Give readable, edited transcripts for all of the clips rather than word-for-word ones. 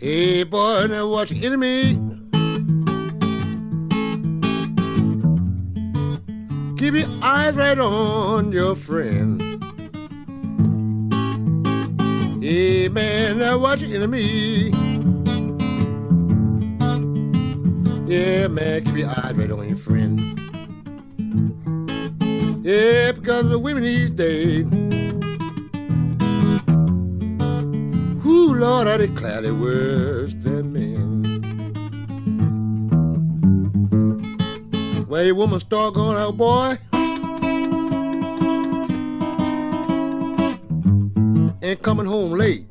Hey, boy, now watch enemy. Keep your eyes right on your friend. Hey, man, now watch enemy. Yeah, man, keep your eyes right on your friend. Yeah, because of the women these days. Ooh, Lord, I declare they're worse than men. Where your woman start going out, boy, and coming home late.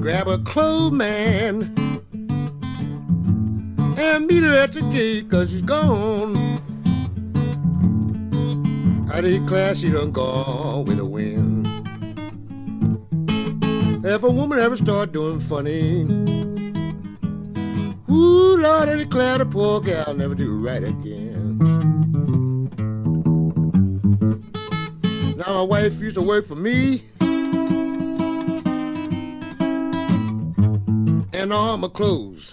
Grab a clothes man and meet her at the gate, cause she's gone. I declare she done gone with the wind. If a woman ever start doing funny, ooh, Lord, I declare the poor gal never do right again. Now my wife used to work for me, and all my clothes,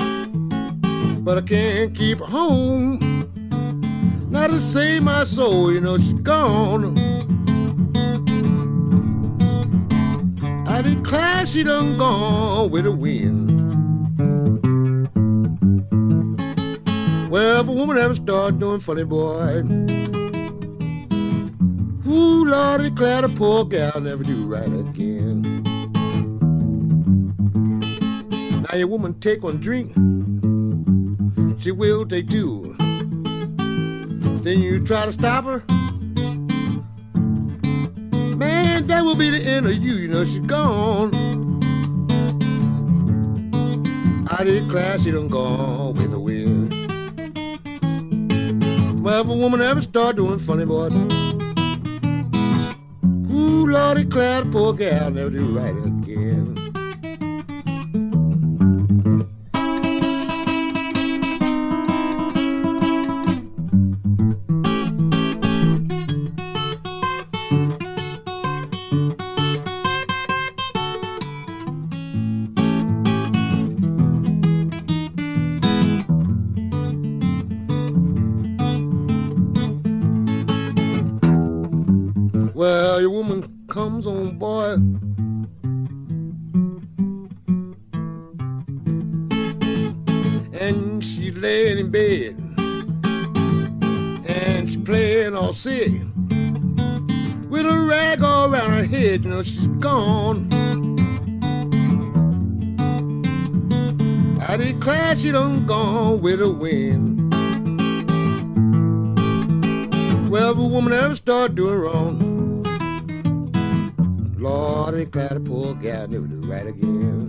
but I can't keep her home, not to save my soul, you know she's gone. I declare she done gone with the wind. Well, if a woman ever start doing funny, boy, ooh, Lord, I declare the poor gal never do right again. Now your woman take one drink, she will take two. Then you try to stop her, man, that will be the end of you, you know she's gone. I declare she done gone with the wind. Well, if a woman ever start doing funny, boy, ooh, Lord, declare the poor gal never do right again. Well, your woman comes on, boy, and she laying in bed, and she playing all sick, with a rag all around her head, you know she's gone. I declare she done gone with the wind. Well, if a woman ever start doing wrong, Lord, I declare the poor gal never do right again.